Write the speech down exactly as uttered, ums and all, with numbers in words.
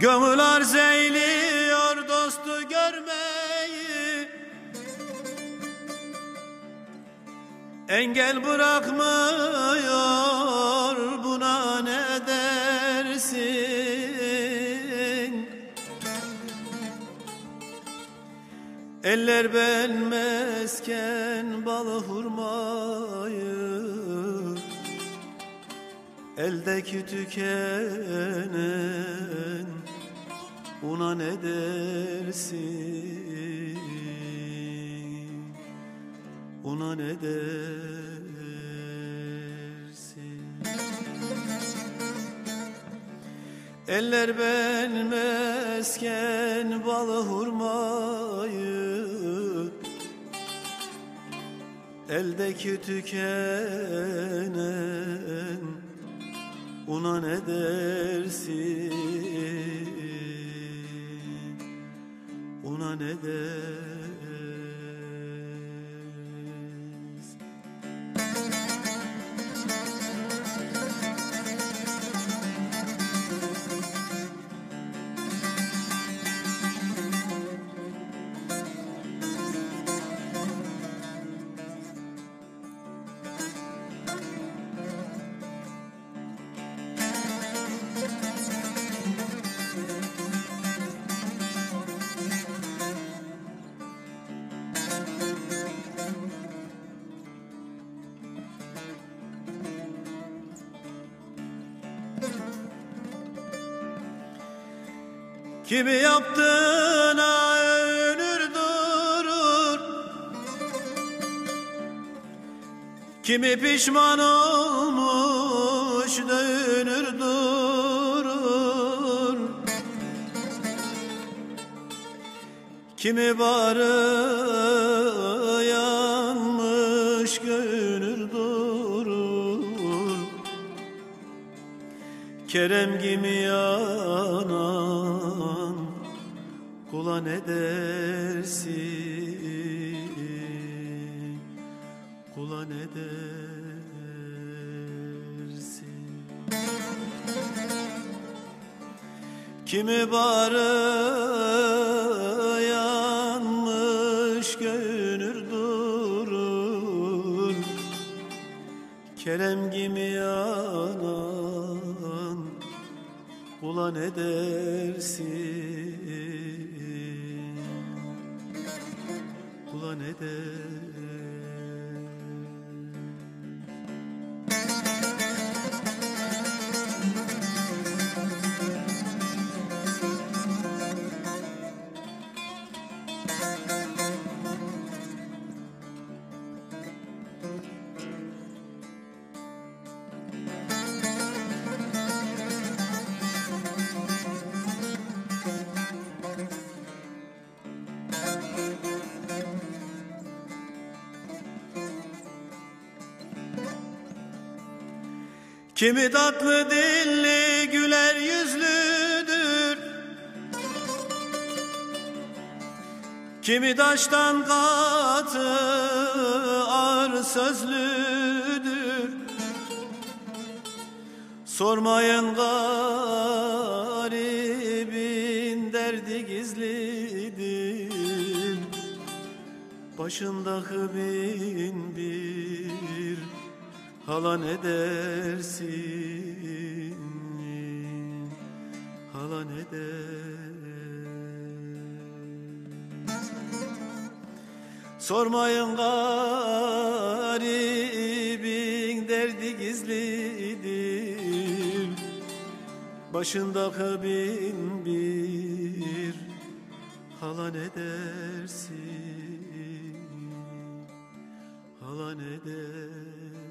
Gönül arz eyliyor dostu görmeyi, engel bırakmıyor, buna ne dersin? Eller benmezken balı hurmayı, eldeki tükenen buna ne dersin? Buna ne dersin? Eller benmezken balı hurmayı, eldeki tükenen buna ne dersin? Buna ne dersin? Kimi yaptığına övünür durur, kimi pişman olmuş dövünür durur, kimi barı yanmış göğünür durur, Kerem gibi yanar kula ne dersin? Kula ne dersin? Kimi barı yanmış gönül durur, Kerem gibi yanan kula ne dersin? Kula ne dersin? Kimi tatlı dilli güler yüzlüdür, kimi taştan katı ağır sözlüdür. Sormayın garibin derdi gizlidir, başındaki bin bir hala ne dersin? Hala ne dersin? Sormayın garibin derdi gizlidir, başındaki bin bir hala ne dersin? Hala ne dersin?